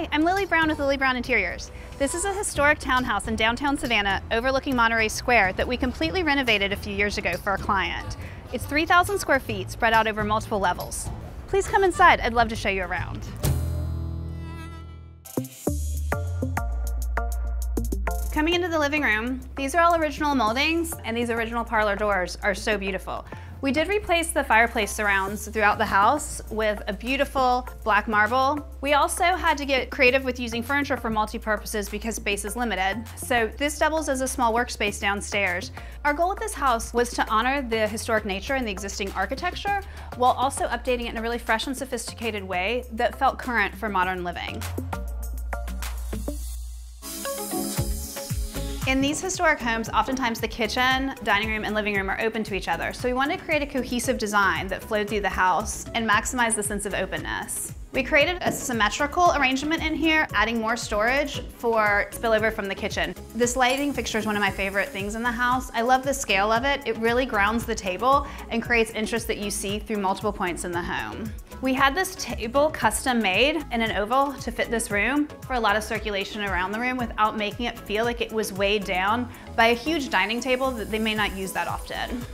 Hi, I'm Lily Brown with Lily Brown Interiors. This is a historic townhouse in downtown Savannah overlooking Monterey Square that we completely renovated a few years ago for a client. It's 3,000 square feet spread out over multiple levels. Please come inside, I'd love to show you around. Coming into the living room, these are all original moldings and these original parlor doors are so beautiful. We did replace the fireplace surrounds throughout the house with a beautiful black marble. We also had to get creative with using furniture for multi-purposes because space is limited. So this doubles as a small workspace downstairs. Our goal with this house was to honor the historic nature and the existing architecture while also updating it in a really fresh and sophisticated way that felt current for modern living. In these historic homes, oftentimes the kitchen, dining room, and living room are open to each other. So we wanted to create a cohesive design that flowed through the house and maximized the sense of openness. We created a symmetrical arrangement in here, adding more storage for spillover from the kitchen. This lighting fixture is one of my favorite things in the house. I love the scale of it. It really grounds the table and creates interest that you see through multiple points in the home. We had this table custom made in an oval to fit this room for a lot of circulation around the room without making it feel like it was weighed down by a huge dining table that they may not use that often.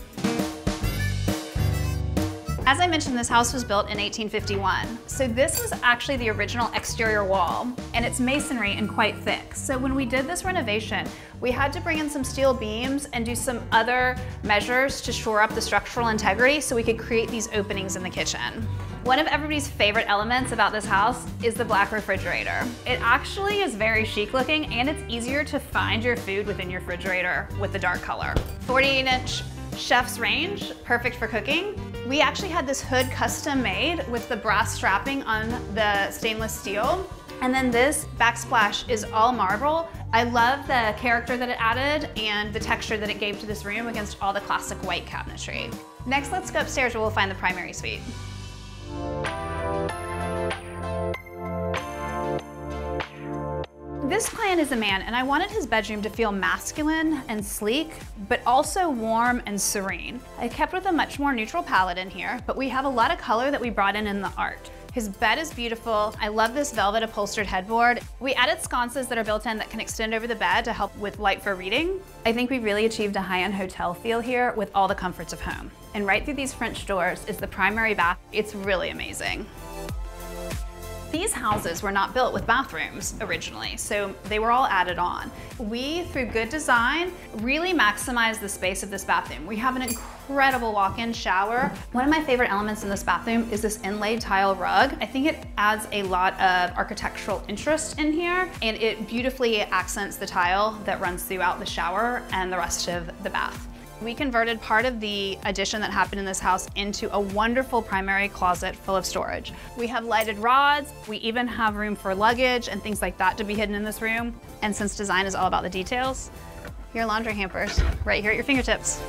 As I mentioned, this house was built in 1851. So this was actually the original exterior wall, and it's masonry and quite thick. So when we did this renovation, we had to bring in some steel beams and do some other measures to shore up the structural integrity so we could create these openings in the kitchen. One of everybody's favorite elements about this house is the black refrigerator. It actually is very chic looking, and it's easier to find your food within your refrigerator with the dark color. 48-inch chef's range, perfect for cooking. We actually had this hood custom made with the brass strapping on the stainless steel. And then this backsplash is all marble. I love the character that it added and the texture that it gave to this room against all the classic white cabinetry. Next, let's go upstairs where we'll find the primary suite. This client is a man, and I wanted his bedroom to feel masculine and sleek, but also warm and serene. I kept with a much more neutral palette in here, but we have a lot of color that we brought in the art. His bed is beautiful. I love this velvet upholstered headboard. We added sconces that are built in that can extend over the bed to help with light for reading. I think we really achieved a high-end hotel feel here with all the comforts of home. And right through these French doors is the primary bath. It's really amazing. These houses were not built with bathrooms originally, so they were all added on. We, through good design, really maximized the space of this bathroom. We have an incredible walk-in shower. One of my favorite elements in this bathroom is this inlaid tile rug. I think it adds a lot of architectural interest in here, and it beautifully accents the tile that runs throughout the shower and the rest of the bath. We converted part of the addition that happened in this house into a wonderful primary closet full of storage. We have lighted rods. We even have room for luggage and things like that to be hidden in this room. And since design is all about the details, your laundry hampers right here at your fingertips.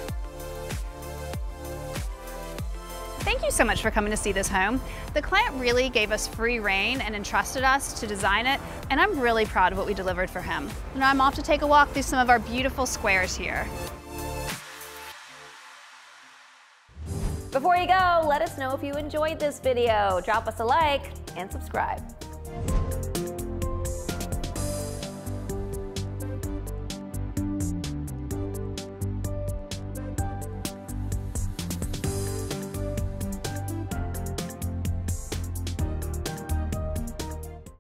Thank you so much for coming to see this home. The client really gave us free rein and entrusted us to design it, and I'm really proud of what we delivered for him. Now I'm off to take a walk through some of our beautiful squares here. Before you go, let us know if you enjoyed this video. Drop us a like and subscribe.